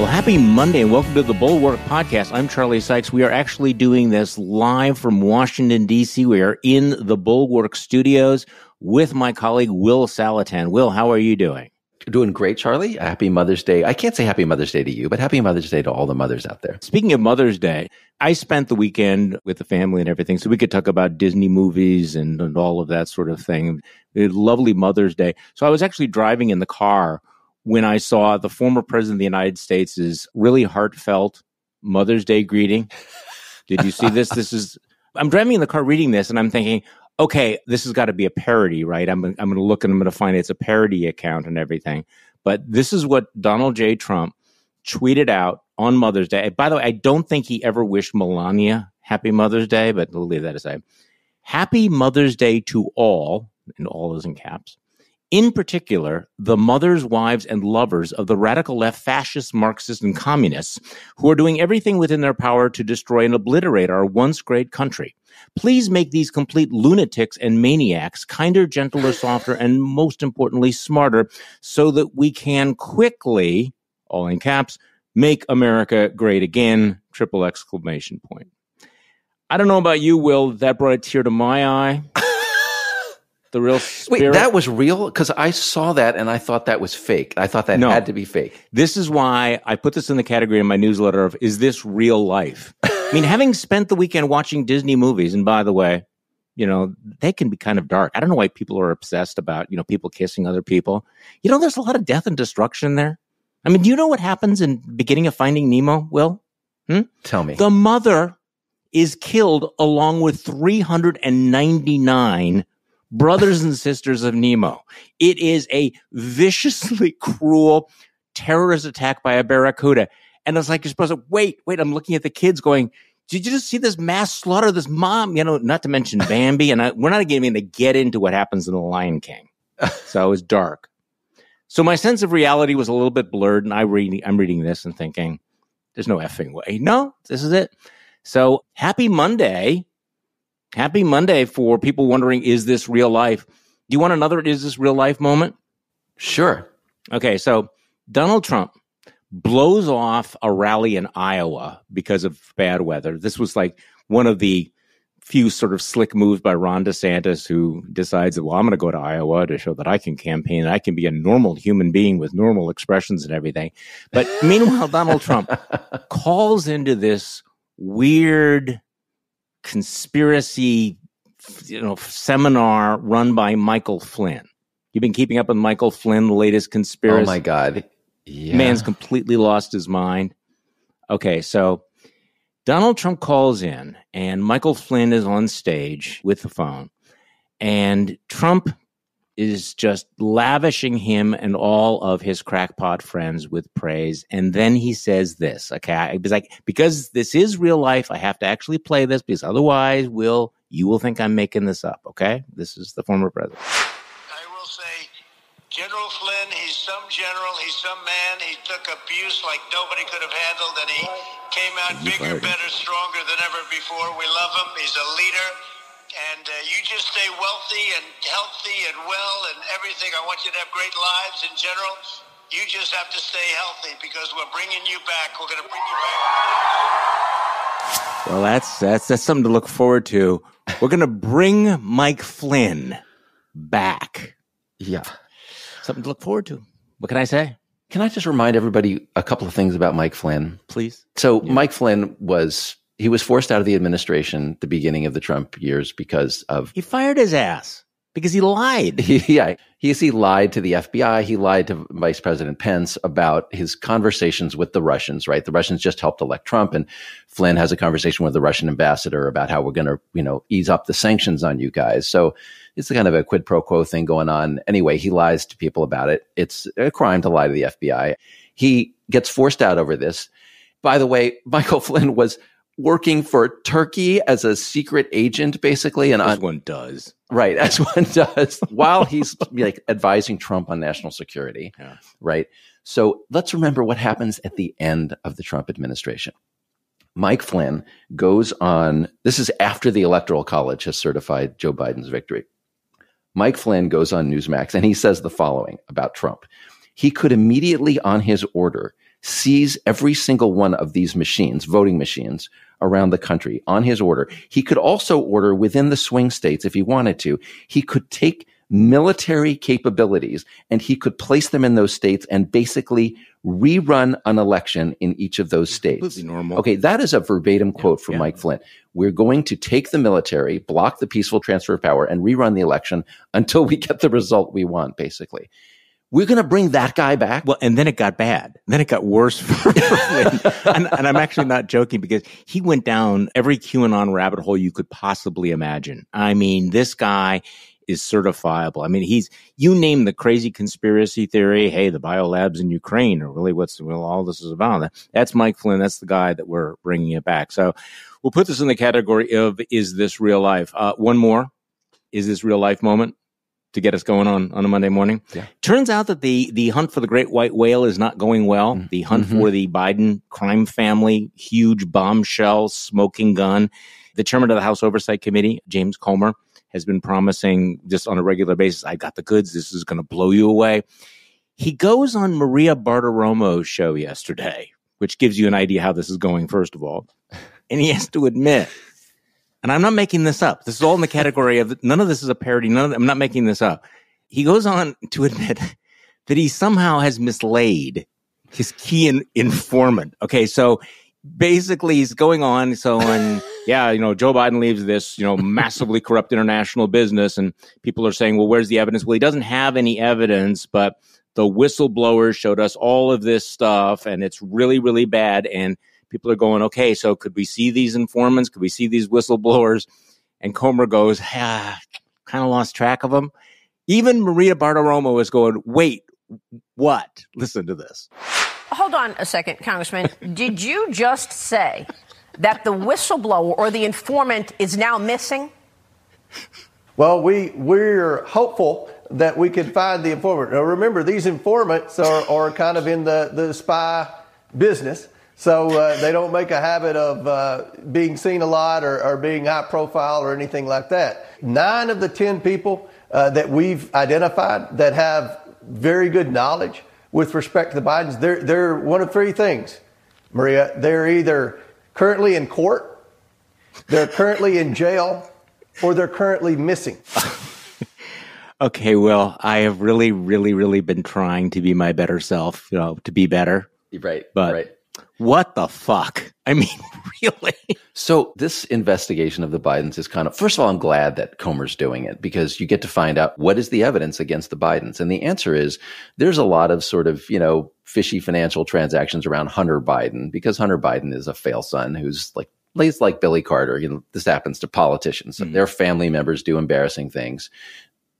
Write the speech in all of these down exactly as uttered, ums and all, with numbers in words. Well, happy Monday and welcome to the Bulwark Podcast. I'm Charlie Sykes. We are actually doing this live from Washington, D C. We are in the Bulwark studios with my colleague, Will Saletan. Will, how are you doing? Doing great, Charlie. Happy Mother's Day. I can't say Happy Mother's Day to you, but Happy Mother's Day to all the mothers out there. Speaking of Mother's Day, I spent the weekend with the family and everything, so we could talk about Disney movies and, and all of that sort of thing. Lovely Mother's Day. So I was actually driving in the car when I saw the former president of the United States' really heartfelt Mother's Day greeting. Did you see this? This is, I'm driving in the car reading this and I'm thinking, okay, this has got to be a parody, right? I'm, I'm going to look and I'm going to find it's a parody account and everything. But this is what Donald J. Trump tweeted out on Mother's Day. By the way, I don't think he ever wished Melania happy Mother's Day, but we'll leave that aside. Happy Mother's Day to all, and all is in caps. In particular, the mothers, wives, and lovers of the radical left, fascists, Marxists, and communists who are doing everything within their power to destroy and obliterate our once great country. Please make these complete lunatics and maniacs kinder, gentler, softer, and most importantly, smarter so that we can quickly, all in caps, make America great again, triple exclamation point. I don't know about you, Will, that brought a tear to my eye. The real spirit. Wait, that was real? Because I saw that and I thought that was fake. I thought that no. had to be fake. This is why I put this in the category in my newsletter of, is this real life? I mean, having spent the weekend watching Disney movies, and by the way, you know, they can be kind of dark. I don't know why people are obsessed about, you know, people kissing other people. You know, there's a lot of death and destruction there. I mean, do you know what happens in the beginning of Finding Nemo, Will? Hmm? Tell me. The mother is killed along with three hundred ninety-nine brothers and sisters of Nemo. It is a viciously cruel terrorist attack by a barracuda. And it's like, you're supposed to, wait, wait, I'm looking at the kids going, did you just see this mass slaughter, this mom? You know, not to mention Bambi. And I, we're not even going to get into what happens in The Lion King. So it was dark. So my sense of reality was a little bit blurred. And I read, I'm reading this and thinking, there's no effing way. No, this is it. So happy Monday. Happy Monday for people wondering, is this real life? Do you want another is this real life moment? Sure. Okay, so Donald Trump blows off a rally in Iowa because of bad weather. This was like one of the few sort of slick moves by Ron DeSantis, who decides that, well, I'm going to go to Iowa to show that I can campaign and I can be a normal human being with normal expressions and everything. But meanwhile, Donald Trump calls into this weird conspiracy, you know, seminar run by Michael Flynn. You've been keeping up with Michael Flynn, the latest conspiracy. Oh my God. Yeah. Man's completely lost his mind. Okay, so Donald Trump calls in and Michael Flynn is on stage with the phone. And Trump is just lavishing him and all of his crackpot friends with praise. And then he says this, okay, I was like, because this is real life, I have to actually play this because otherwise, Will, you will think I'm making this up, okay? This is the former president. I will say, General Flynn, he's some general, he's some man, he took abuse like nobody could have handled, and he came out he's bigger, fired. better, stronger than ever before. We love him, he's a leader. And uh, you just stay wealthy and healthy and well and everything. I want you to have great lives in general. You just have to stay healthy because we're bringing you back. We're going to bring you back. Well, that's, that's, that's something to look forward to. We're going to bring Mike Flynn back. Yeah. Something to look forward to. What can I say? Can I just remind everybody a couple of things about Mike Flynn? Please. So yeah. Mike Flynn was... He was forced out of the administration at the beginning of the Trump years because of... He fired his ass because he lied. He, yeah. He, he lied to the F B I. He lied to Vice President Pence about his conversations with the Russians, right? The Russians just helped elect Trump. And Flynn has a conversation with the Russian ambassador about how we're going to, you know, ease up the sanctions on you guys. So it's kind of a quid pro quo thing going on. Anyway, he lies to people about it. It's a crime to lie to the F B I. He gets forced out over this. By the way, Michael Flynn was... working for Turkey as a secret agent, basically. And as on, one does. Right, as one does, while he's like advising Trump on national security, yeah. right? So let's remember what happens at the end of the Trump administration. Mike Flynn goes on, this is after the Electoral College has certified Joe Biden's victory. Mike Flynn goes on Newsmax and he says the following about Trump. He could immediately on his order seize every single one of these machines, voting machines, around the country on his order. He could also order within the swing states if he wanted to. He could take military capabilities and he could place them in those states and basically rerun an election in each of those states. Completely normal. Okay, that is a verbatim quote yeah, from yeah. Mike Flynn. We're going to take the military, block the peaceful transfer of power, and rerun the election until we get the result we want, basically. We're going to bring that guy back. Well, and then it got bad. Then it got worse for Flynn. and, and I'm actually not joking, because he went down every QAnon rabbit hole you could possibly imagine. I mean, this guy is certifiable. I mean, he's, you name the crazy conspiracy theory. Hey, the biolabs in Ukraine are really what's, well, all this is about. That's Mike Flynn. That's the guy that we're bringing it back. So we'll put this in the category of, is this real life? Uh, one more, is this real life moment to get us going on, on a Monday morning. Yeah. Turns out that the the hunt for the great white whale is not going well. Mm-hmm. The hunt for the Biden crime family, huge bombshell, smoking gun. The chairman of the House Oversight Committee, James Comer, has been promising just on a regular basis, I got the goods, this is going to blow you away. He goes on Maria Bartiromo's show yesterday, which gives you an idea how this is going, first of all. And he has to admit, and I'm not making this up, this is all in the category of, none of this is a parody, none of, I'm not making this up. He goes on to admit that he somehow has mislaid his key in, informant. Okay, so basically he's going on, so on, yeah, you know, Joe Biden leaves this, you know, massively corrupt international business, and people are saying, well, where's the evidence? Well, he doesn't have any evidence, but the whistleblowers showed us all of this stuff, and it's really, really bad, and people are going, okay, so could we see these informants? Could we see these whistleblowers? And Comer goes, ah, kind of lost track of them. Even Maria Bartiromo is going, wait, what? Listen to this. Hold on a second, Congressman. Did you just say that the whistleblower or the informant is now missing? Well, we, we're hopeful that we can find the informant. Now, remember, these informants are, are kind of in the, the spy business. So uh, they don't make a habit of uh, being seen a lot or, or being high profile or anything like that. Nine of the ten people uh, that we've identified that have very good knowledge with respect to the Bidens, they're, they're one of three things, Maria. They're either currently in court, they're currently in jail, or they're currently missing. Okay, well, I have really, really, really been trying to be my better self, you know, to be better. Right, but right. What the fuck? I mean, really? So this investigation of the Bidens is kind of, first of all, I'm glad that Comer's doing it, because you get to find out what is the evidence against the Bidens. And the answer is there's a lot of sort of, you know, fishy financial transactions around Hunter Biden, because Hunter Biden is a fail son who's like, he's like Billy Carter. You know, this happens to politicians. Mm-hmm. Their family members do embarrassing things.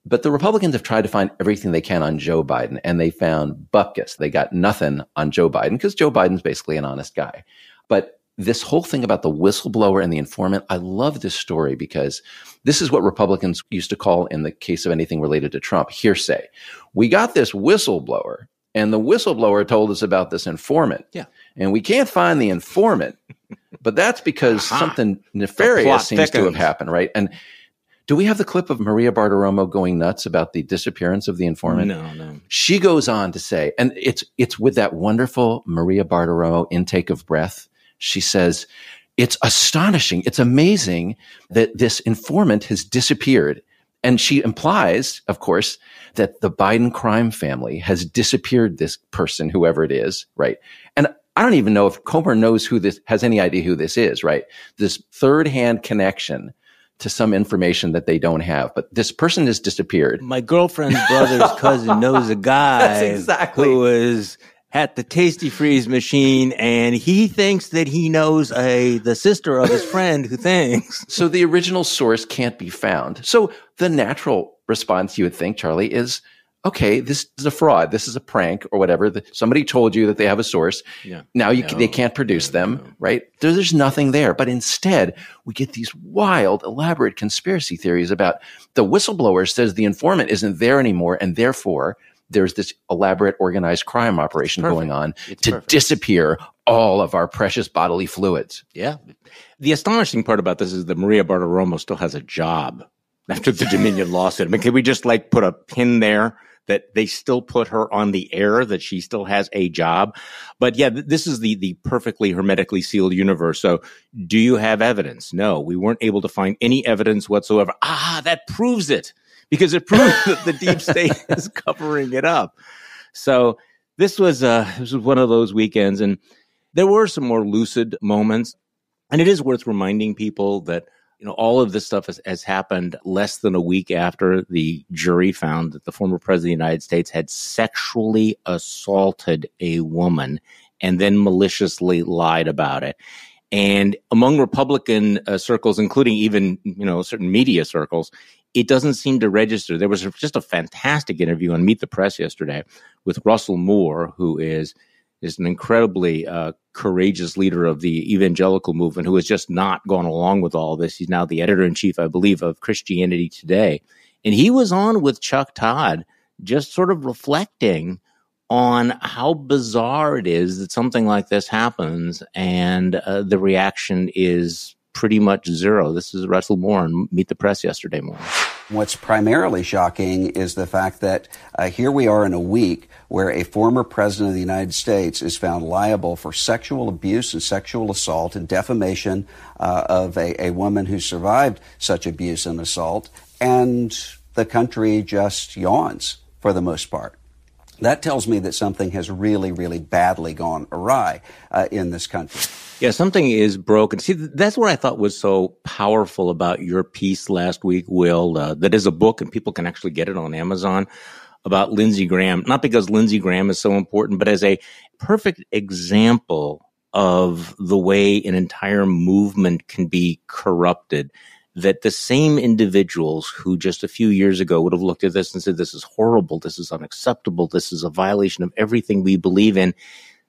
But the Republicans have tried to find everything they can on Joe Biden, and they found bupkis. They got nothing on Joe Biden, because Joe Biden's basically an honest guy. But this whole thing about the whistleblower and the informant, I love this story, because this is what Republicans used to call, in the case of anything related to Trump, hearsay. We got this whistleblower, and the whistleblower told us about this informant. Yeah. And we can't find the informant, but that's because uh-huh. something nefarious seems thickens. to have happened, right? And do we have the clip of Maria Bartiromo going nuts about the disappearance of the informant? No, no. She goes on to say, and it's it's with that wonderful Maria Bartiromo intake of breath. She says, it's astonishing. It's amazing that this informant has disappeared. And she implies, of course, that the Biden crime family has disappeared this person, whoever it is, right? And I don't even know if Comer knows who this, has any idea who this is, right? This third-hand connection to some information that they don't have. But this person has disappeared. My girlfriend's brother's cousin knows a guy exactly. who was at the Tasty Freeze machine, and he thinks that he knows a the sister of his friend who thinks. So the original source can't be found. So the natural response, you would think, Charlie, is, okay, this is a fraud. This is a prank or whatever. The, somebody told you that they have a source. Yeah. Now you, no, they can't produce no, them, no. right? There, there's nothing there. But instead, we get these wild, elaborate conspiracy theories about the whistleblower says the informant isn't there anymore, and therefore there's this elaborate organized crime operation going on it's to perfect. disappear all of our precious bodily fluids. Yeah. The astonishing part about this is that Maria Bartiromo still has a job after the Dominion lawsuit. I mean, can we just like put a pin there? that they still put her on the air, that she still has a job. But yeah, th- this is the the perfectly hermetically sealed universe. So do you have evidence? No, we weren't able to find any evidence whatsoever. Ah, that proves it, because it proves that the deep state is covering it up. So this was uh, this was one of those weekends, and there were some more lucid moments. And it is worth reminding people that, you know, all of this stuff has, has happened less than a week after the jury found that the former president of the United States had sexually assaulted a woman and then maliciously lied about it. And among Republican uh, circles, including even, you know, certain media circles, it doesn't seem to register. There was just a fantastic interview on Meet the Press yesterday with Russell Moore, who is is an incredibly uh, courageous leader of the evangelical movement, who has just not gone along with all this. He's now the editor-in-chief, I believe, of Christianity Today. And he was on with Chuck Todd, just sort of reflecting on how bizarre it is that something like this happens and uh, the reaction is pretty much zero. This is Russell Moore on Meet the Press yesterday morning. What's primarily shocking is the fact that uh, here we are in a week where a former president of the United States is found liable for sexual abuse and sexual assault and defamation uh, of a, a woman who survived such abuse and assault, and the country just yawns for the most part. That tells me that something has really, really badly gone awry uh, in this country. Yeah, something is broken. See, that's what I thought was so powerful about your piece last week, Will. Uh, that is a book, and people can actually get it on Amazon, about Lindsey Graham. Not because Lindsey Graham is so important, but as a perfect example of the way an entire movement can be corrupted. That the same individuals who just a few years ago would have looked at this and said, this is horrible, this is unacceptable, this is a violation of everything we believe in,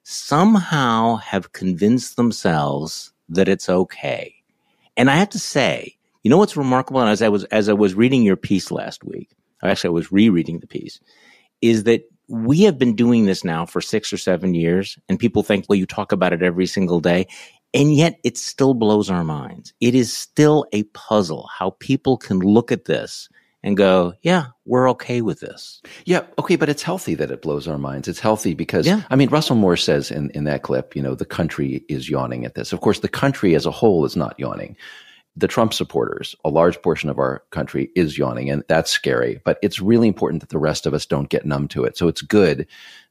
somehow have convinced themselves that it's okay. And I have to say, you know what's remarkable, and as I was as I was reading your piece last week, or actually I was rereading the piece, is that we have been doing this now for six or seven years, and people think, well, you talk about it every single day. And yet it still blows our minds. It is still a puzzle how people can look at this and go, yeah, we're okay with this. Yeah, okay, but it's healthy that it blows our minds. It's healthy because, yeah. I mean, Russell Moore says in, in that clip, you know, the country is yawning at this. Of course, the country as a whole is not yawning. The Trump supporters, a large portion of our country, is yawning, and that's scary. But it's really important that the rest of us don't get numb to it. So it's good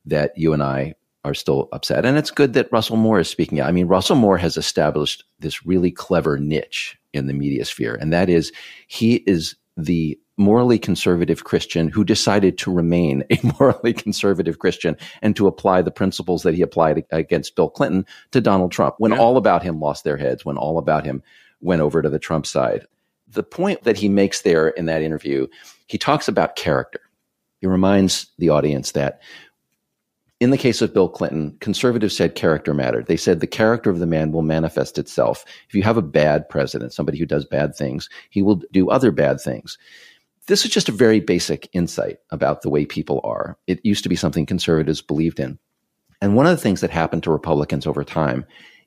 that you and I are still upset. And it's good that Russell Moore is speaking out. I mean, Russell Moore has established this really clever niche in the media sphere, and that is he is the morally conservative Christian who decided to remain a morally conservative Christian and to apply the principles that he applied against Bill Clinton to Donald Trump, when yeah. All About Him lost their heads, when All About Him went over to the Trump side. The point that he makes there in that interview, he talks about character. He reminds the audience that in the case of Bill Clinton, conservatives said character mattered. They said the character of the man will manifest itself. If you have a bad president, somebody who does bad things, he will do other bad things. This is just a very basic insight about the way people are. It used to be something conservatives believed in. And one of the things that happened to Republicans over time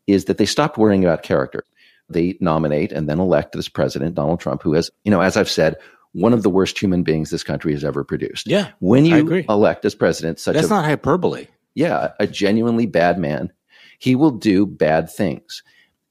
is that they stopped worrying about character. They nominate and then elect this president, Donald Trump, who has, you know, as I've said, one of the worst human beings this country has ever produced. Yeah, when you elect as president such a— That's not hyperbole. Yeah, a genuinely bad man, he will do bad things.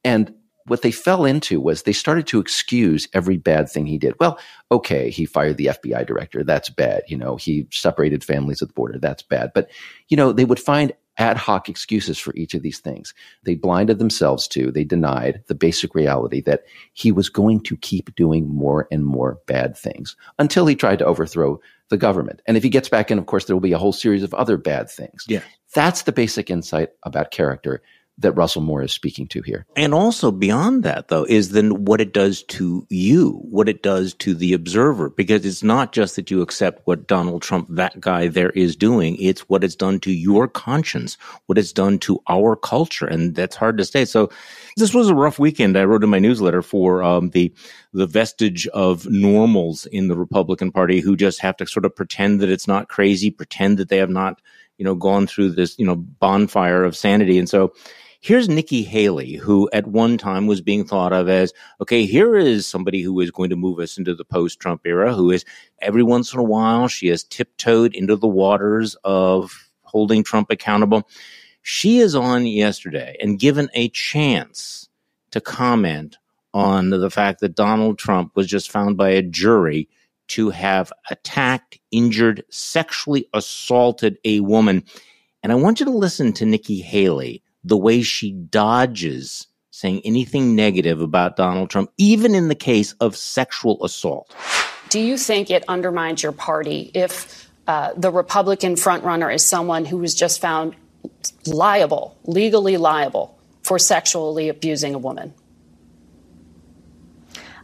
And what they fell into was they started to excuse every bad thing he did. Well, okay, he fired the F B I director. That's bad. You know, he separated families at the border. That's bad. But, you know, they would find ad hoc excuses for each of these things. They blinded themselves to, they denied the basic reality that he was going to keep doing more and more bad things until he tried to overthrow the government. And if he gets back in, of course, there will be a whole series of other bad things. Yeah. That's the basic insight about character that Russell Moore is speaking to here. And also beyond that, though, is then what it does to you, what it does to the observer, because it's not just that you accept what Donald Trump, that guy there, is doing. It's what it's done to your conscience, what it's done to our culture. And that's hard to say. So this was a rough weekend. I wrote in my newsletter for um, the the vestige of normals in the Republican Party who just have to sort of pretend that it's not crazy, pretend that they have not, you know, gone through this, you know, bonfire of sanity. And so Here's Nikki Haley, who at one time was being thought of as, okay, here is somebody who is going to move us into the post-Trump era, who is every once in a while, she has tiptoed into the waters of holding Trump accountable. She is on yesterday and given a chance to comment on the fact that Donald Trump was just found by a jury to have attacked, injured, sexually assaulted a woman. And I want you to listen to Nikki Haley, the way she dodges saying anything negative about Donald Trump, even in the case of sexual assault. Do you think it undermines your party if uh, the Republican frontrunner is someone who was just found liable, legally liable, for sexually abusing a woman?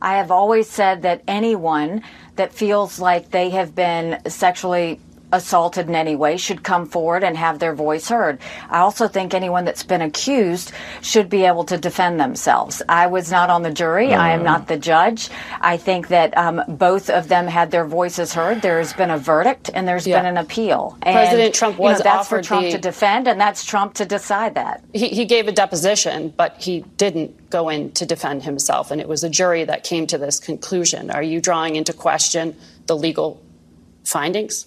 I have always said that anyone that feels like they have been sexually assaulted in any way should come forward and have their voice heard. I also think anyone that's been accused should be able to defend themselves. I was not on the jury. Uh, I am not the judge. I think that um, both of them had their voices heard. There has been a verdict and there's yeah. been an appeal. And, President Trump was you know, that's offered for Trump the, to defend, and that's Trump to decide that. He, he gave a deposition, but he didn't go in to defend himself, and it was a jury that came to this conclusion. Are you drawing into question the legal findings?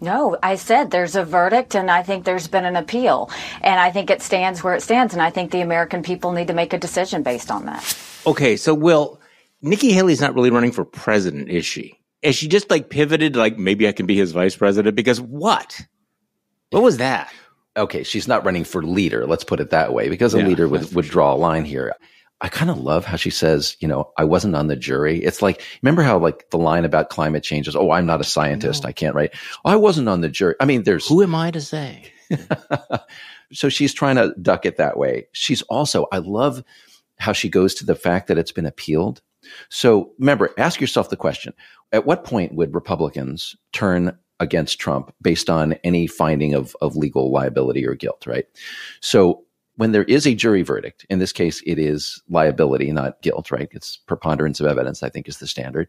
No, I said there's a verdict, and I think there's been an appeal, and I think it stands where it stands, and I think the American people need to make a decision based on that. Okay, so, Will, Nikki Haley's not really running for president, is she? Is she just, like, pivoted, like, maybe I can be his vice president? Because what? What was that? Okay, she's not running for leader, let's put it that way, because a yeah, leader would, would draw a line here. I kind of love how she says, you know, I wasn't on the jury. It's like, remember how like the line about climate change is, oh, I'm not a scientist. No. I can't, right? I wasn't on the jury. I mean, there's. Who am I to say? So she's trying to duck it that way. She's also, I love how she goes to the fact that it's been appealed. So remember, ask yourself the question, at what point would Republicans turn against Trump based on any finding of, of legal liability or guilt, right? So when there is a jury verdict, in this case, it is liability, not guilt, right? It's preponderance of evidence, I think, is the standard.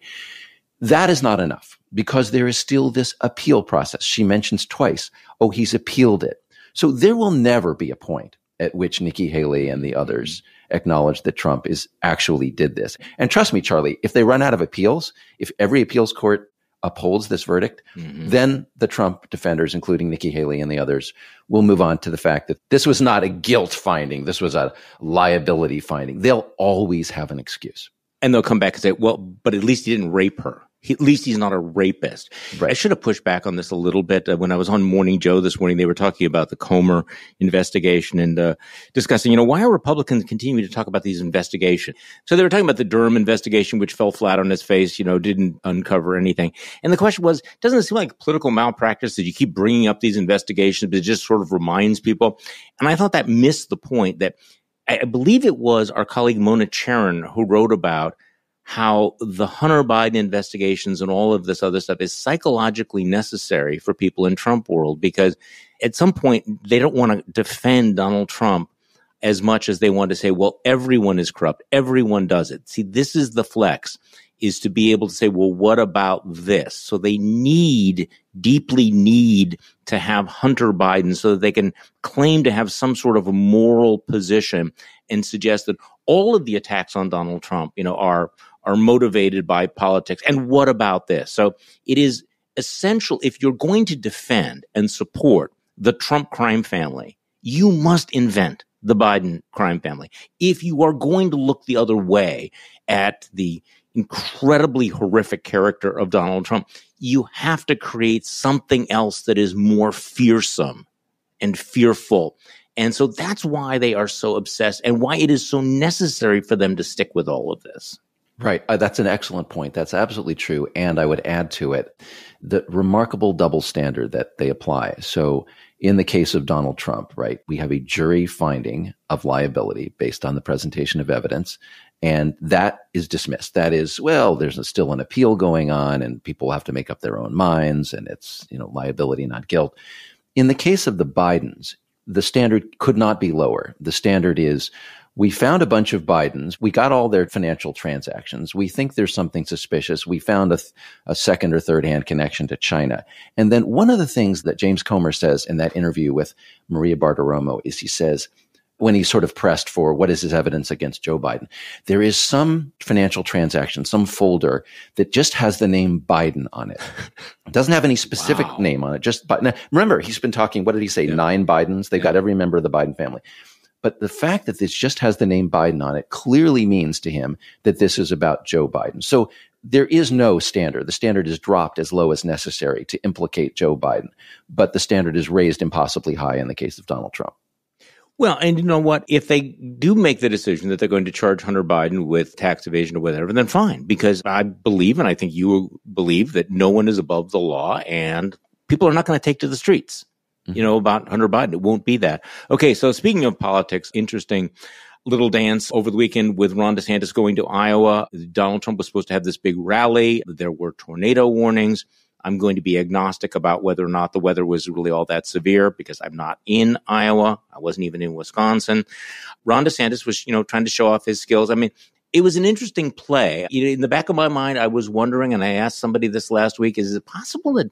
That is not enough because there is still this appeal process. She mentions twice, oh, he's appealed it. So there will never be a point at which Nikki Haley and the others acknowledge that Trump is actually did this. And trust me, Charlie, if they run out of appeals, if every appeals court upholds this verdict, mm-hmm. then the Trump defenders, including Nikki Haley and the others, will move on to the fact that this was not a guilt finding. This was a liability finding. They'll always have an excuse. And they'll come back and say, well, but at least he didn't rape her. He, at least he's not a rapist. Right. I should have pushed back on this a little bit. Uh, when I was on Morning Joe this morning, they were talking about the Comer investigation and uh, discussing, you know, why are Republicans continuing to talk about these investigations? So they were talking about the Durham investigation, which fell flat on its face, you know, didn't uncover anything. And the question was, doesn't it seem like political malpractice that you keep bringing up these investigations, but it just sort of reminds people? And I thought that missed the point that I believe it was our colleague Mona Charon who wrote about how the Hunter Biden investigations and all of this other stuff is psychologically necessary for people in Trump world, because at some point they don't want to defend Donald Trump as much as they want to say, well, everyone is corrupt. Everyone does it. See, this is the flex, is to be able to say, well, what about this? So they need, deeply need to have Hunter Biden so that they can claim to have some sort of a moral position and suggest that all of the attacks on Donald Trump, you know, are are motivated by politics. And what about this? So it is essential, if you're going to defend and support the Trump crime family, you must invent the Biden crime family. If you are going to look the other way at the incredibly horrific character of Donald Trump, you have to create something else that is more fearsome and fearful. And so that's why they are so obsessed and why it is so necessary for them to stick with all of this. Right. Uh, that's an excellent point. That's absolutely true. And I would add to it the remarkable double standard that they apply. So in the case of Donald Trump, right, we have a jury finding of liability based on the presentation of evidence. And that is dismissed. That is, well, there's still an appeal going on and people have to make up their own minds. And it's, you know, liability, not guilt. In the case of the Bidens, the standard could not be lower. The standard is, We found a bunch of Bidens. We got all their financial transactions. We think there's something suspicious. We found a, th- a second or third hand connection to China. And then one of the things that James Comer says in that interview with Maria Bartiromo is he says, when he's sort of pressed for what is his evidence against Joe Biden, there is some financial transaction, some folder that just has the name Biden on it. It doesn't have any specific wow. name on it. Just Biden. Remember, he's been talking, what did he say? Yeah. Nine Bidens. They've yeah. got every member of the Biden family. But the fact that this just has the name Biden on it clearly means to him that this is about Joe Biden. So there is no standard. The standard is dropped as low as necessary to implicate Joe Biden, but the standard is raised impossibly high in the case of Donald Trump. Well, and you know what? If they do make the decision that they're going to charge Hunter Biden with tax evasion or whatever, then fine, because I believe, and I think you believe, that no one is above the law and people are not going to take to the streets, mm-hmm. you know, about Hunter Biden. It won't be that. Okay, so speaking of politics, interesting little dance over the weekend with Ron DeSantis going to Iowa. Donald Trump was supposed to have this big rally. There were tornado warnings. I'm going to be agnostic about whether or not the weather was really all that severe because I'm not in Iowa. I wasn't even in Wisconsin. Ron DeSantis was, you know, trying to show off his skills. I mean, it was an interesting play. In the back of my mind, I was wondering, and I asked somebody this last week, is it possible that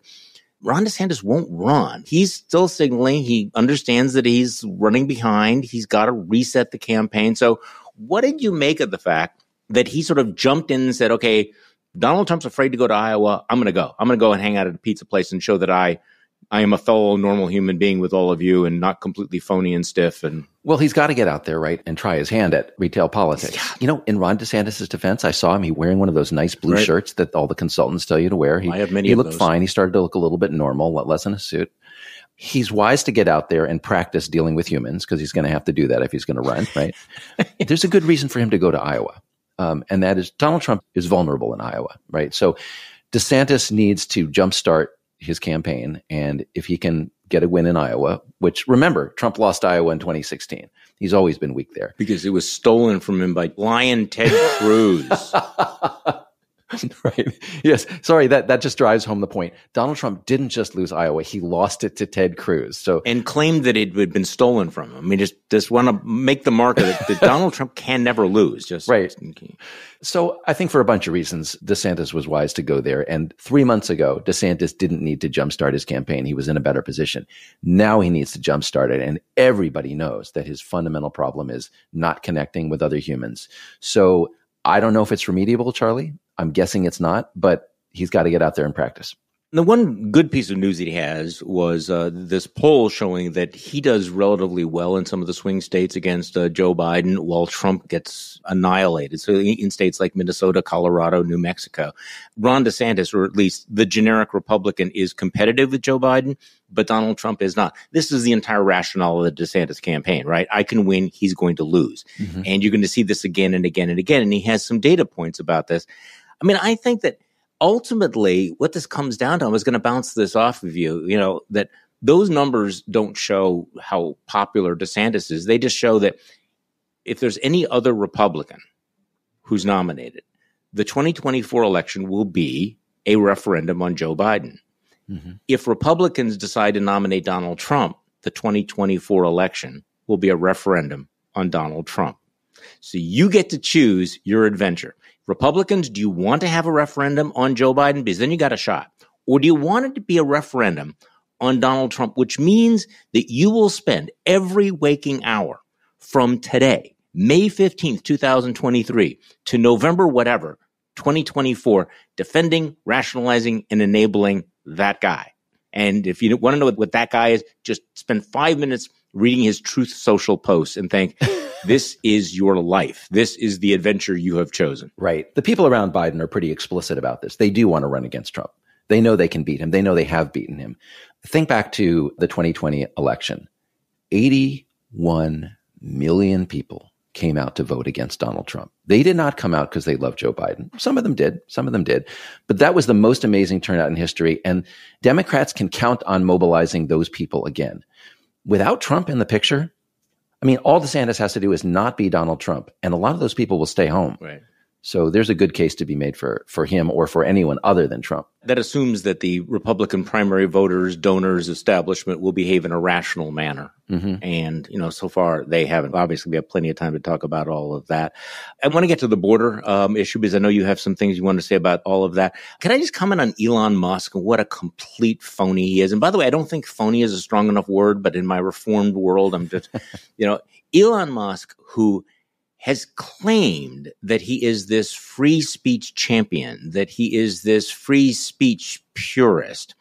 Ron DeSantis won't run? He's still signaling. He understands that he's running behind. He's got to reset the campaign. So what did you make of the fact that he sort of jumped in and said, okay, Donald Trump's afraid to go to Iowa. I'm going to go. I'm going to go and hang out at a pizza place and show that I, I am a fellow normal human being with all of you and not completely phony and stiff. And well, he's got to get out there, right, and try his hand at retail politics. Yeah. You know, in Ron DeSantis' defense, I saw him. He wearing one of those nice blue right. shirts that all the consultants tell you to wear. He, I have many He of looked those. Fine. He started to look a little bit normal, less in a suit. He's wise to get out there and practice dealing with humans because he's going to have to do that if he's going to run, right? There's a good reason for him to go to Iowa. Um, and that is Donald Trump is vulnerable in Iowa, right? So DeSantis needs to jumpstart his campaign. And if he can get a win in Iowa, which remember, Trump lost Iowa in twenty sixteen. He's always been weak there. Because it was stolen from him by lion Ted Cruz. Right. Yes. Sorry. That, that just drives home the point. Donald Trump didn't just lose Iowa. He lost it to Ted Cruz. So and claimed that it had been stolen from him. I mean, just, just want to make the mark that, that Donald Trump can never lose. Just right. So I think for a bunch of reasons, DeSantis was wise to go there. And three months ago, DeSantis didn't need to jumpstart his campaign. He was in a better position. Now he needs to jumpstart it. And everybody knows that his fundamental problem is not connecting with other humans. So I don't know if it's remediable, Charlie. I'm guessing it's not, but he's got to get out there and practice. The one good piece of news he has was uh, this poll showing that he does relatively well in some of the swing states against uh, Joe Biden while Trump gets annihilated. So in states like Minnesota, Colorado, New Mexico, Ron DeSantis, or at least the generic Republican, is competitive with Joe Biden, but Donald Trump is not. This is the entire rationale of the DeSantis campaign, right? I can win, he's going to lose. Mm-hmm. And you're going to see this again and again and again. And he has some data points about this. I mean, I think that ultimately what this comes down to, I was going to bounce this off of you, you know, that those numbers don't show how popular DeSantis is. They just show that if there's any other Republican who's nominated, the twenty twenty-four election will be a referendum on Joe Biden. Mm-hmm. If Republicans decide to nominate Donald Trump, the twenty twenty-four election will be a referendum on Donald Trump. So you get to choose your adventure. Republicans, do you want to have a referendum on Joe Biden? Because then you got a shot. Or do you want it to be a referendum on Donald Trump, which means that you will spend every waking hour from today, May fifteenth, twenty twenty-three, to November whatever, twenty twenty-four, defending, rationalizing, and enabling that guy. And if you want to know what that guy is, just spend five minutes reading his Truth Social posts and think, this is your life. This is the adventure you have chosen. Right. The people around Biden are pretty explicit about this. They do want to run against Trump. They know they can beat him. They know they have beaten him. Think back to the twenty twenty election. eighty-one million people came out to vote against Donald Trump. They did not come out because they love Joe Biden. Some of them did. Some of them did. But that was the most amazing turnout in history. And Democrats can count on mobilizing those people again. Without Trump in the picture, I mean, all DeSantis has to do is not be Donald Trump, and a lot of those people will stay home. Right. So there's a good case to be made for for him or for anyone other than Trump. That assumes that the Republican primary voters, donors, establishment will behave in a rational manner. Mm-hmm. And, you know, so far they haven't. Obviously, we have plenty of time to talk about all of that. I want to get to the border um, issue because I know you have some things you want to say about all of that. Can I just comment on Elon Musk and what a complete phony he is? And by the way, I don't think phony is a strong enough word, but in my reformed world, I'm just, you know, Elon Musk, who has claimed that he is this free speech champion, that he is this free speech purist.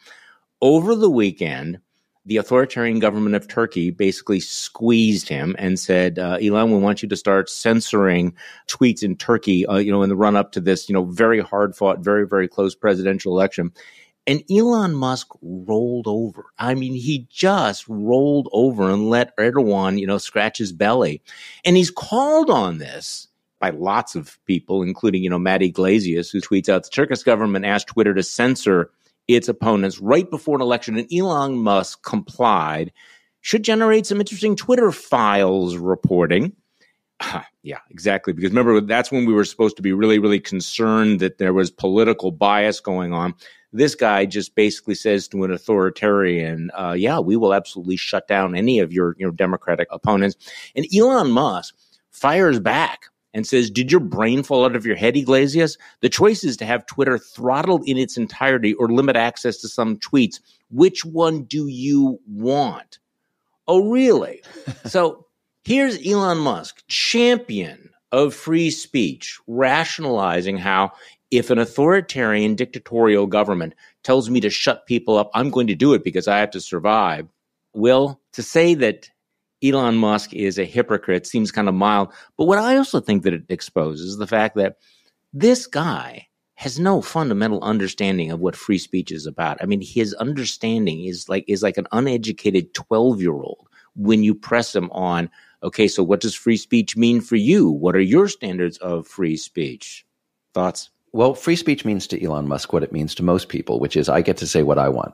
Over the weekend, the authoritarian government of Turkey basically squeezed him and said, uh, Elon, we want you to start censoring tweets in Turkey, uh, you know, in the run up to this, you know, very hard fought, very, very close presidential election. And Elon Musk rolled over. I mean, he just rolled over and let Erdogan, you know, scratch his belly. And he's called on this by lots of people, including, you know, Matt Iglesias, who tweets out the Turkish government asked Twitter to censor its opponents right before an election. And Elon Musk complied. Should generate some interesting Twitter files reporting. Uh, yeah, exactly. Because remember, that's when we were supposed to be really, really concerned that there was political bias going on. This guy just basically says to an authoritarian, uh, yeah, we will absolutely shut down any of your, your Democratic opponents. And Elon Musk fires back and says, did your brain fall out of your head, Iglesias? The choice is to have Twitter throttled in its entirety or limit access to some tweets. Which one do you want? Oh, really? So here's Elon Musk, champion of free speech, rationalizing how if an authoritarian dictatorial government tells me to shut people up, I'm going to do it because I have to survive. Will, to say that Elon Musk is a hypocrite seems kind of mild. But what I also think that it exposes is the fact that this guy has no fundamental understanding of what free speech is about. I mean, his understanding is like is like an uneducated twelve-year-old when you press him on, okay, so what does free speech mean for you? What are your standards of free speech? Thoughts? Well, free speech means to Elon Musk what it means to most people, which is I get to say what I want,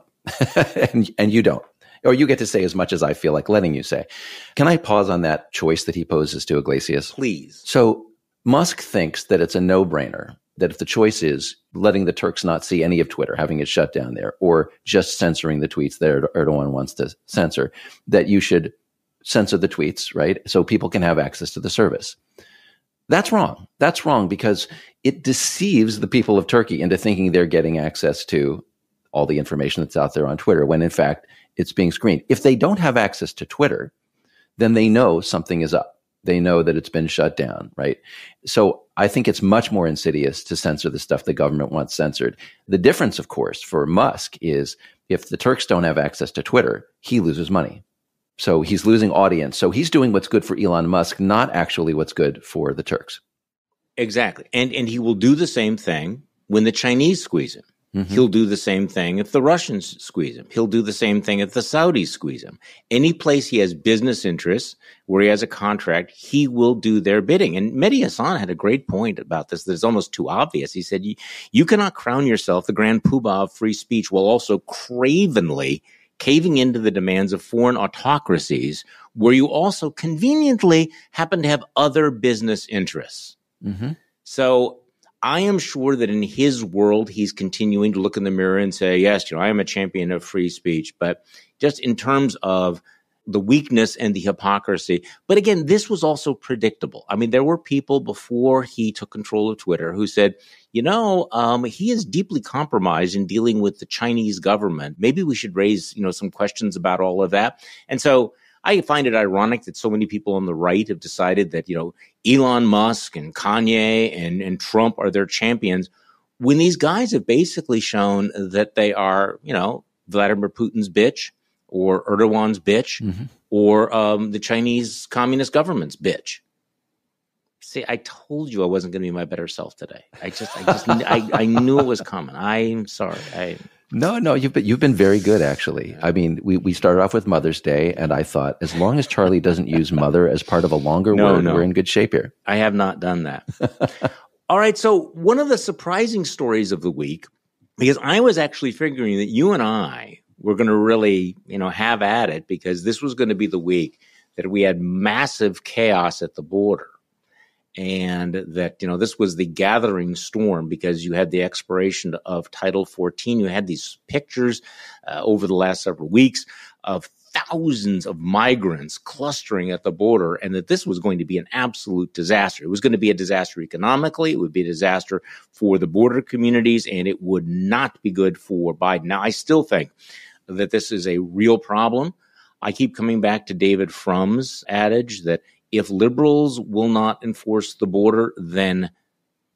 and, and you don't. Or you get to say as much as I feel like letting you say. Can I pause on that choice that he poses to Iglesias? Please. So Musk thinks that it's a no-brainer, that if the choice is letting the Turks not see any of Twitter, having it shut down there, or just censoring the tweets that Erdogan wants to censor, that you should censor the tweets, right, so people can have access to the service. That's wrong. That's wrong because it deceives the people of Turkey into thinking they're getting access to all the information that's out there on Twitter when, in fact, it's being screened. If they don't have access to Twitter, then they know something is up. They know that it's been shut down, right? So I think it's much more insidious to censor the stuff the government wants censored. The difference, of course, for Musk is if the Turks don't have access to Twitter, he loses money. So he's losing audience. So he's doing what's good for Elon Musk, not actually what's good for the Turks. Exactly. And and he will do the same thing when the Chinese squeeze him. Mm-hmm. He'll do the same thing if the Russians squeeze him. He'll do the same thing if the Saudis squeeze him. Any place he has business interests, where he has a contract, he will do their bidding. And Mehdi Hassan had a great point about this that is almost too obvious. He said, you, you cannot crown yourself the grand poobah of free speech while also cravenly caving into the demands of foreign autocracies where you also conveniently happen to have other business interests. Mm-hmm. So I am sure that in his world, he's continuing to look in the mirror and say, yes, you know, I am a champion of free speech, but just in terms of the weakness and the hypocrisy. But again, this was also predictable. I mean, there were people before he took control of Twitter who said, you know, um, he is deeply compromised in dealing with the Chinese government. Maybe we should raise, you know, some questions about all of that. And so I find it ironic that so many people on the right have decided that, you know, Elon Musk and Kanye and, and Trump are their champions when these guys have basically shown that they are, you know, Vladimir Putin's bitch, or Erdogan's bitch, mm-hmm. or um, the Chinese communist government's bitch. See, I told you I wasn't going to be my better self today. I just, I just, I, I knew it was coming. I'm sorry. I no, no, you've been, you've been very good, actually. I mean, we, we started off with Mother's Day, and I thought, as long as Charlie doesn't use mother as part of a longer no, word, no. we're in good shape here. I have not done that. All right, so one of the surprising stories of the week, because I was actually figuring that you and I we're going to really, you know, have at it because this was going to be the week that we had massive chaos at the border. and that, you know, this was the gathering storm because you had the expiration of Title fourteen. You had these pictures uh, over the last several weeks of thousands of migrants clustering at the border, and that this was going to be an absolute disaster. It was going to be a disaster economically. It would be a disaster for the border communities, and it would not be good for Biden. Now, I still think that this is a real problem. I keep coming back to David Frum's adage that if liberals will not enforce the border, then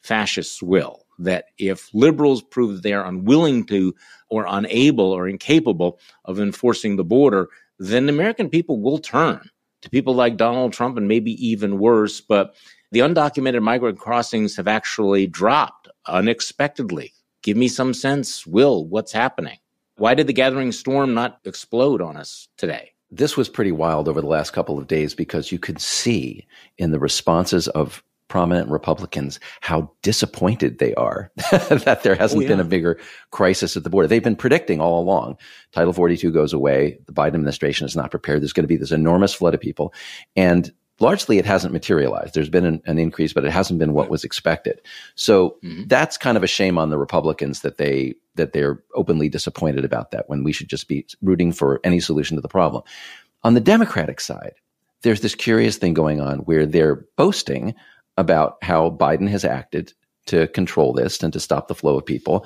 fascists will. That if liberals prove that they are unwilling to or unable or incapable of enforcing the border, then the American people will turn to people like Donald Trump and maybe even worse. But the undocumented migrant crossings have actually dropped unexpectedly. Give me some sense, Will, what's happening? Why did the gathering storm not explode on us today? This was pretty wild over the last couple of days because you could see in the responses of prominent Republicans how disappointed they are that there hasn't oh, yeah. been a bigger crisis at the border. They've been predicting all along. Title forty-two goes away. The Biden administration is not prepared. There's going to be this enormous flood of people. And largely it hasn't materialized. There's been an, an increase, but it hasn't been what was expected. So mm-hmm. that's kind of a shame on the Republicans that they that they're openly disappointed about that when we should just be rooting for any solution to the problem. On the Democratic side, there's this curious thing going on where they're boasting about how Biden has acted to control this and to stop the flow of people.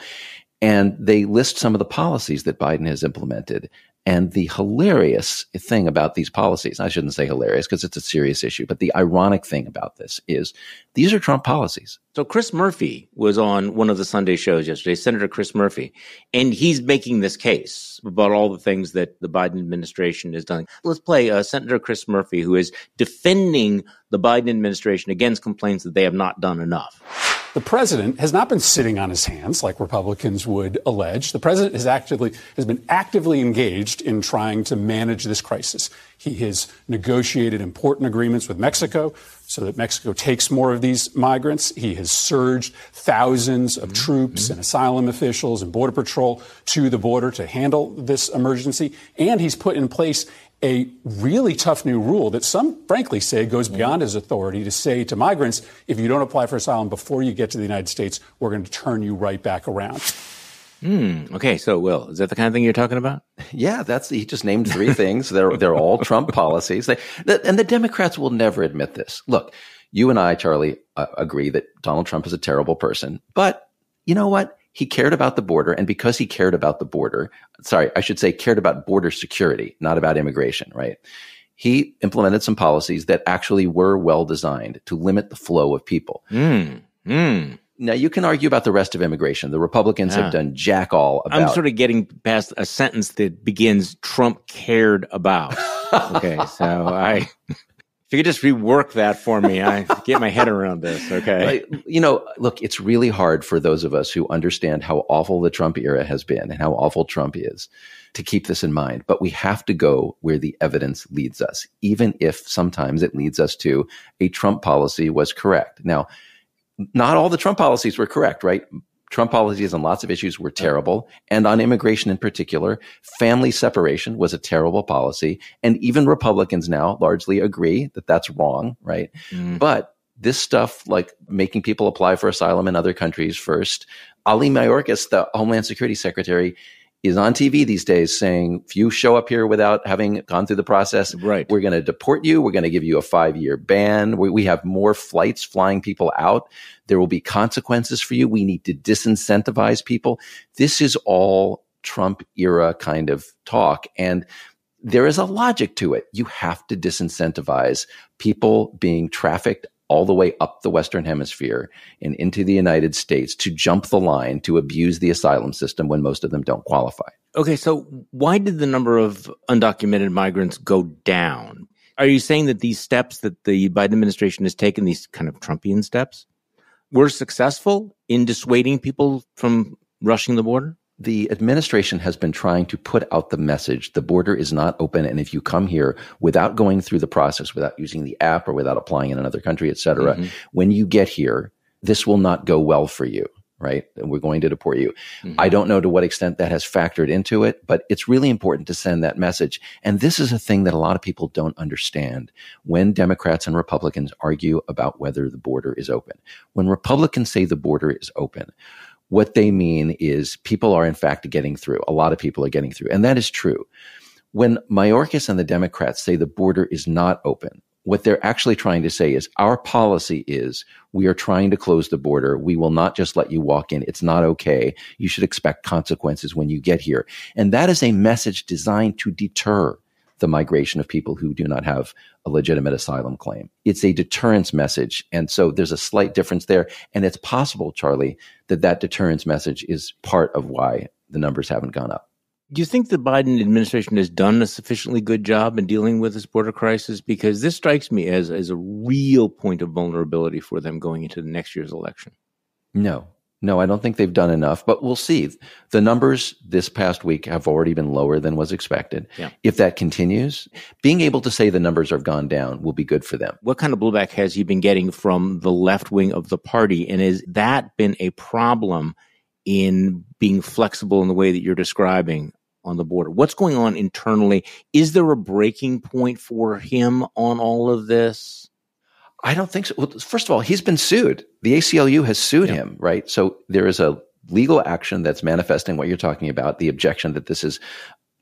And they list some of the policies that Biden has implemented. And the hilarious thing about these policies, I shouldn't say hilarious because it's a serious issue, but the ironic thing about this is these are Trump policies. So Chris Murphy was on one of the Sunday shows yesterday, Senator Chris Murphy, and he's making this case about all the things that the Biden administration has done. Let's play uh, Senator Chris Murphy, who is defending the Biden administration against complaints that they have not done enough. The president has not been sitting on his hands like Republicans would allege. The president has actively has been actively engaged in trying to manage this crisis. He has negotiated important agreements with Mexico so that Mexico takes more of these migrants. He has surged thousands of mm-hmm. troops and asylum officials and Border Patrol to the border to handle this emergency. And he's put in place a really tough new rule that some, frankly, say goes beyond his authority to say to migrants, if you don't apply for asylum before you get to the United States, we're going to turn you right back around. Mm, okay, so, Will, is that the kind of thing you're talking about? Yeah, that's he just named three things. They're they're all Trump policies. They, and the Democrats will never admit this. Look, you and I, Charlie, uh, agree that Donald Trump is a terrible person. But you know what? He cared about the border, and because he cared about the border, sorry, I should say cared about border security, not about immigration, right? He implemented some policies that actually were well designed to limit the flow of people. Mm, mm. Now, you can argue about the rest of immigration. The Republicans yeah. have done jack all about. I'm sort of getting past a sentence that begins, Trump cared about. Okay, so I... If you could just rework that for me, I get my head around this, okay? You know, look, it's really hard for those of us who understand how awful the Trump era has been and how awful Trump is to keep this in mind. But we have to go where the evidence leads us, even if sometimes it leads us to a Trump policy was correct. Now, not all the Trump policies were correct, right? Trump policies on lots of issues were terrible, and on immigration in particular, family separation was a terrible policy, and even Republicans now largely agree that that's wrong, right? Mm. But this stuff like making people apply for asylum in other countries first, Ali Mayorkas, the Homeland Security Secretary, is on T V these days saying, if you show up here without having gone through the process, right. we're going to deport you. We're going to give you a five-year ban. We, we have more flights flying people out. There will be consequences for you. We need to disincentivize people. This is all Trump-era kind of talk. And there is a logic to it. You have to disincentivize people being trafficked all the way up the Western Hemisphere and into the United States to jump the line to abuse the asylum system when most of them don't qualify. Okay, so why did the number of undocumented migrants go down? Are you saying that these steps that the Biden administration has taken, these kind of Trumpian steps, were successful in dissuading people from rushing the border? The administration has been trying to put out the message, the border is not open, and if you come here without going through the process, without using the app or without applying in another country, et cetera, mm-hmm. when you get here, this will not go well for you. right? We're going to deport you. Mm-hmm. I don't know to what extent that has factored into it, but it's really important to send that message. And this is a thing that a lot of people don't understand when Democrats and Republicans argue about whether the border is open. When Republicans say the border is open, what they mean is people are in fact getting through. A lot of people are getting through. And that is true. When Mayorkas and the Democrats say the border is not open, what they're actually trying to say is our policy is we are trying to close the border. We will not just let you walk in. It's not okay. You should expect consequences when you get here. And that is a message designed to deter the migration of people who do not have a legitimate asylum claim. It's a deterrence message. And so there's a slight difference there. And it's possible, Charlie, that that deterrence message is part of why the numbers haven't gone up. Do you think the Biden administration has done a sufficiently good job in dealing with this border crisis? Because this strikes me as, as a real point of vulnerability for them going into the next year's election. No, no, I don't think they've done enough, but we'll see. The numbers this past week have already been lower than was expected. Yeah. If that continues, being able to say the numbers have gone down will be good for them. What kind of blowback has he been getting from the left wing of the party? And has that been a problem in being flexible in the way that you're describing on the border? What's going on internally? Is there a breaking point for him on all of this? I don't think so. Well, first of all, he's been sued. The A C L U has sued yeah. him, right? So there is a legal action that's manifesting what you're talking about, the objection that this is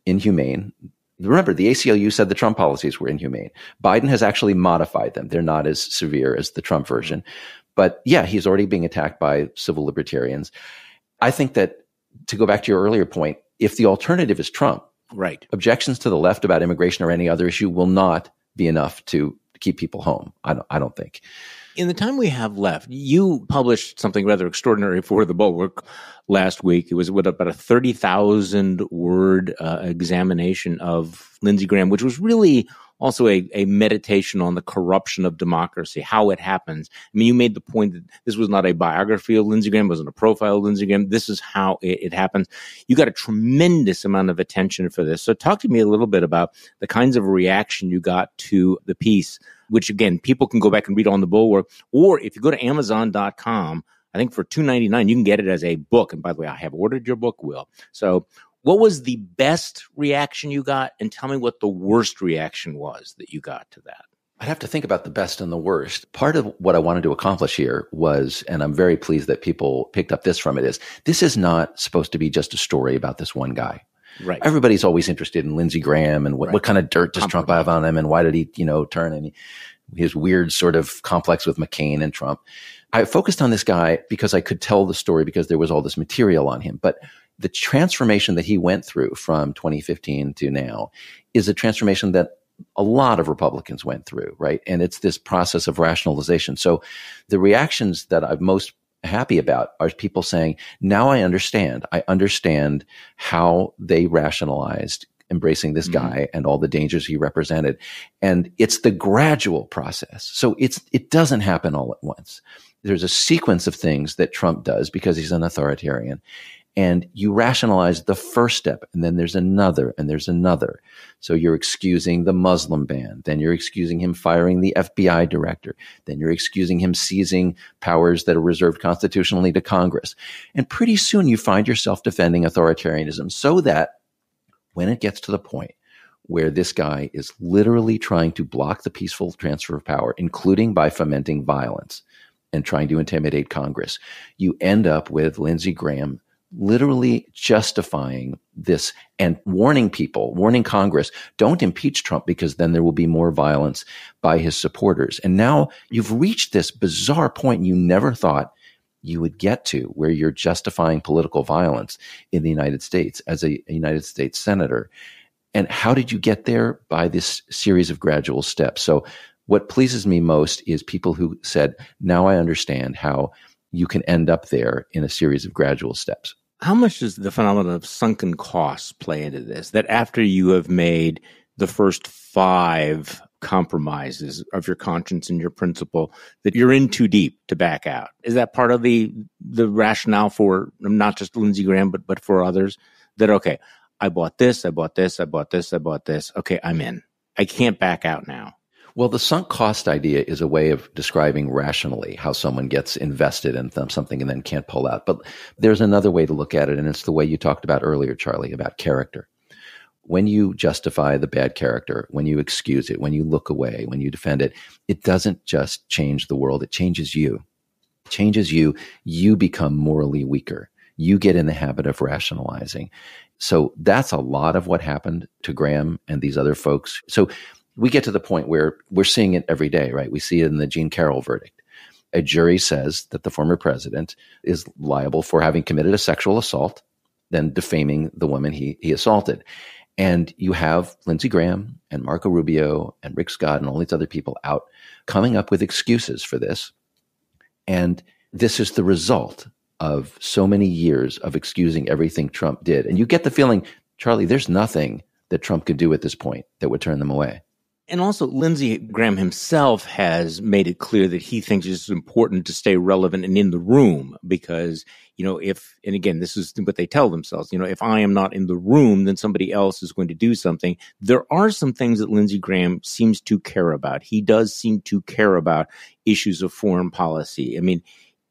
inhumane. Remember, the A C L U said the Trump policies were inhumane. Biden has actually modified them. They're not as severe as the Trump version. But yeah, he's already being attacked by civil libertarians. I think that, to go back to your earlier point, if the alternative is Trump, right, objections to the left about immigration or any other issue will not be enough to keep people home. I don't, I don't think. In the time we have left, you published something rather extraordinary for The Bulwark last week. It was what, about a thirty thousand word uh, examination of Lindsey Graham, which was really also a, a meditation on the corruption of democracy, how it happens. I mean, you made the point that this was not a biography of Lindsey Graham, it wasn't a profile of Lindsey Graham. This is how it, it happens. You got a tremendous amount of attention for this. So talk to me a little bit about the kinds of reaction you got to the piece, which, again, people can go back and read on The Bulwark. Or if you go to Amazon dot com, I think for two ninety-nine, you can get it as a book. And by the way, I have ordered your book, Will. So what was the best reaction you got? And tell me what the worst reaction was that you got to that. I'd have to think about the best and the worst. Part of what I wanted to accomplish here was, and I'm very pleased that people picked up this from it, is this is not supposed to be just a story about this one guy. Right. Everybody's always interested in Lindsey Graham and what, right. what kind of dirt does Trump have on him and why did he, you know, turn and his weird sort of complex with McCain and Trump. I focused on this guy because I could tell the story because there was all this material on him. But the transformation that he went through from twenty fifteen to now is a transformation that a lot of Republicans went through, right? And it's this process of rationalization. So the reactions that I'm most happy about are people saying, now I understand. I understand how they rationalized embracing this guy mm-hmm. and all the dangers he represented. And it's the gradual process. So it's it doesn't happen all at once. There's a sequence of things that Trump does because he's an authoritarian. And you rationalize the first step, and then there's another, and there's another. So you're excusing the Muslim ban. Then you're excusing him firing the F B I director. Then you're excusing him seizing powers that are reserved constitutionally to Congress. And pretty soon you find yourself defending authoritarianism so that when it gets to the point where this guy is literally trying to block the peaceful transfer of power, including by fomenting violence and trying to intimidate Congress, you end up with Lindsey Graham literally justifying this and warning people, warning Congress, don't impeach Trump because then there will be more violence by his supporters. And now you've reached this bizarre point you never thought you would get to, where you're justifying political violence in the United States as a, a United States senator. And how did you get there? By this series of gradual steps. So what pleases me most is people who said, now I understand how you can end up there in a series of gradual steps. How much does the phenomenon of sunken costs play into this? That after you have made the first five compromises of your conscience and your principle, that you're in too deep to back out. Is that part of the the rationale for not just Lindsey Graham, but but for others? That, okay, I bought this, I bought this, I bought this, I bought this. Okay, I'm in. I can't back out now. Well, the sunk cost idea is a way of describing rationally how someone gets invested in something and then can't pull out. But there's another way to look at it, and it's the way you talked about earlier, Charlie, about character. When you justify the bad character, when you excuse it, when you look away, when you defend it, it doesn't just change the world. It changes you. It changes you. You become morally weaker. You get in the habit of rationalizing. So that's a lot of what happened to Graham and these other folks. So we get to the point where we're seeing it every day, right? We see it in the Gene Carroll verdict. A jury says that the former president is liable for having committed a sexual assault, then defaming the woman he, he assaulted. And you have Lindsey Graham and Marco Rubio and Rick Scott and all these other people out coming up with excuses for this. And this is the result of so many years of excusing everything Trump did. And you get the feeling, Charlie, there's nothing that Trump could do at this point that would turn them away. And also, Lindsey Graham himself has made it clear that he thinks it's important to stay relevant and in the room because, you know, if, and again, this is what they tell themselves, you know, if I am not in the room, then somebody else is going to do something. There are some things that Lindsey Graham seems to care about. He does seem to care about issues of foreign policy. I mean,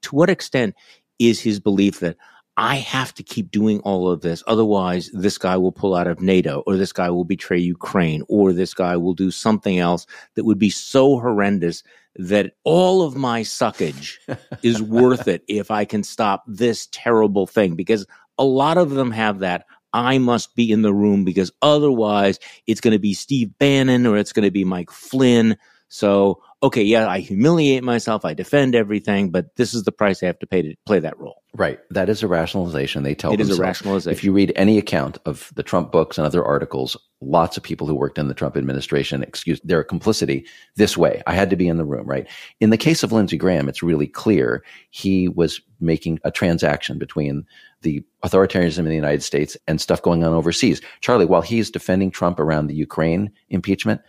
to what extent is his belief that I have to keep doing all of this, otherwise this guy will pull out of NATO, or this guy will betray Ukraine, or this guy will do something else that would be so horrendous that all of my suckage is worth it if I can stop this terrible thing? Because a lot of them have that, I must be in the room because otherwise it's going to be Steve Bannon or it's going to be Mike Flynn. So, okay, yeah, I humiliate myself, I defend everything, but this is the price I have to pay to play that role. Right. That is a rationalization. They tell it themselves. It is a rationalization. If you read any account of the Trump books and other articles, lots of people who worked in the Trump administration excused their complicity this way. I had to be in the room, right? In the case of Lindsey Graham, it's really clear he was making a transaction between the authoritarianism in the United States and stuff going on overseas. Charlie, while he is defending Trump around the Ukraine impeachment,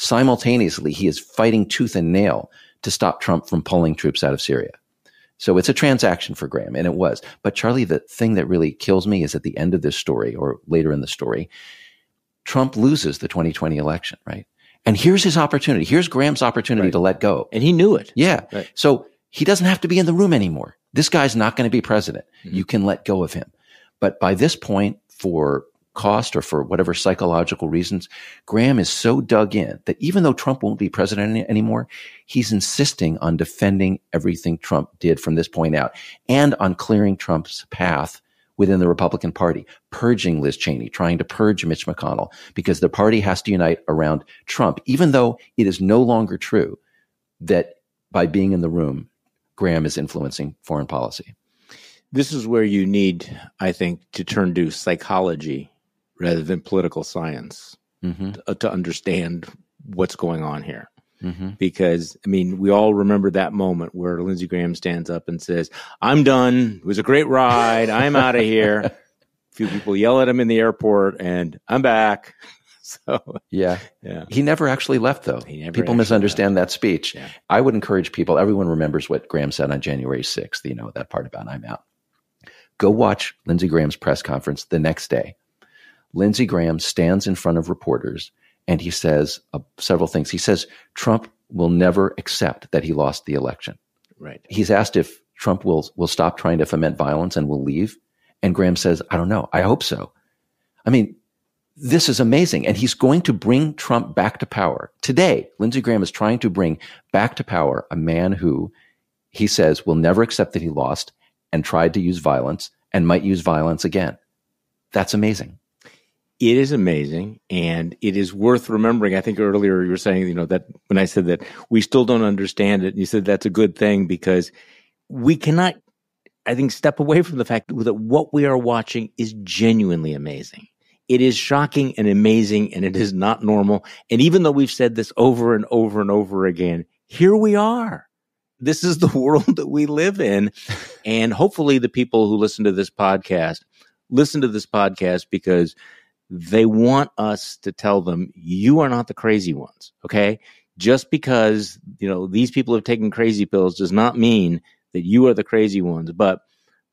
simultaneously, he is fighting tooth and nail to stop Trump from pulling troops out of Syria. So it's a transaction for Graham, and it was. But Charlie, the thing that really kills me is at the end of this story, or later in the story, Trump loses the twenty twenty election, right? And here's his opportunity. Here's Graham's opportunity right. to let go. And he knew it. Yeah. Right. So he doesn't have to be in the room anymore. This guy's not going to be president. Mm-hmm. You can let go of him. But by this point, for cost or for whatever psychological reasons, Graham is so dug in that even though Trump won't be president any, anymore, he's insisting on defending everything Trump did from this point out and on clearing Trump's path within the Republican Party, purging Liz Cheney, trying to purge Mitch McConnell, because the party has to unite around Trump, even though it is no longer true that by being in the room, Graham is influencing foreign policy. This is where you need, I think, to turn to psychology rather than political science, mm-hmm. to, to understand what's going on here. Mm-hmm. Because, I mean, we all remember that moment where Lindsey Graham stands up and says, I'm done. It was a great ride. I'm out of here. A few people yell at him in the airport, and I'm back. So yeah. yeah. He never actually left, though. He never people misunderstand left. that speech. Yeah. I would encourage people, everyone remembers what Graham said on January sixth, you know, that part about I'm out. Go watch Lindsey Graham's press conference the next day. Lindsey Graham stands in front of reporters and he says uh, several things. He says, Trump will never accept that he lost the election. Right. He's asked if Trump will, will stop trying to foment violence and will leave. And Graham says, I don't know. I hope so. I mean, this is amazing. And he's going to bring Trump back to power. Today, Lindsey Graham is trying to bring back to power a man who he says will never accept that he lost and tried to use violence and might use violence again. That's amazing. It is amazing, and it is worth remembering. I think earlier you were saying, you know, that when I said that we still don't understand it, and you said that's a good thing because we cannot, I think, step away from the fact that what we are watching is genuinely amazing. It is shocking and amazing, and it is not normal. And even though we've said this over and over and over again, here we are. This is the world that we live in, and hopefully the people who listen to this podcast listen to this podcast because they want us to tell them, you are not the crazy ones, okay? Just because, you know, these people have taken crazy pills does not mean that you are the crazy ones. But,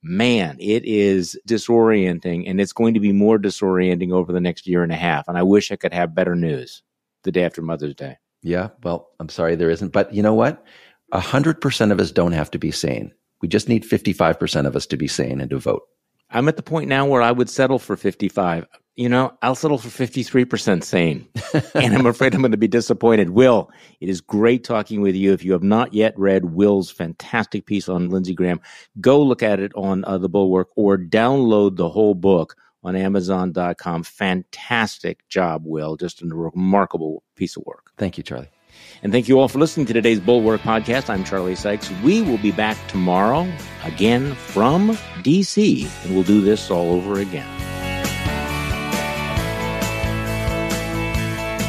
man, it is disorienting, and it's going to be more disorienting over the next year and a half. And I wish I could have better news the day after Mother's Day. Yeah, well, I'm sorry there isn't. But you know what? one hundred percent of us don't have to be sane. We just need fifty-five percent of us to be sane and to vote. I'm at the point now where I would settle for fifty-five. You know, I'll settle for fifty-three percent sane. And I'm afraid I'm going to be disappointed. Will, it is great talking with you. If you have not yet read Will's fantastic piece on Lindsey Graham, go look at it on uh, The Bulwark or download the whole book on Amazon dot com. Fantastic job, Will. Just a remarkable piece of work. Thank you, Charlie. And thank you all for listening to today's Bulwark podcast. I'm Charlie Sykes. We will be back tomorrow, again from D C, and we'll do this all over again.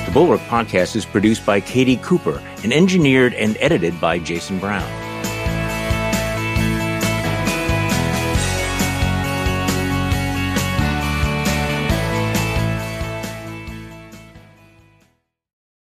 The Bulwark podcast is produced by Katie Cooper and engineered and edited by Jason Brown.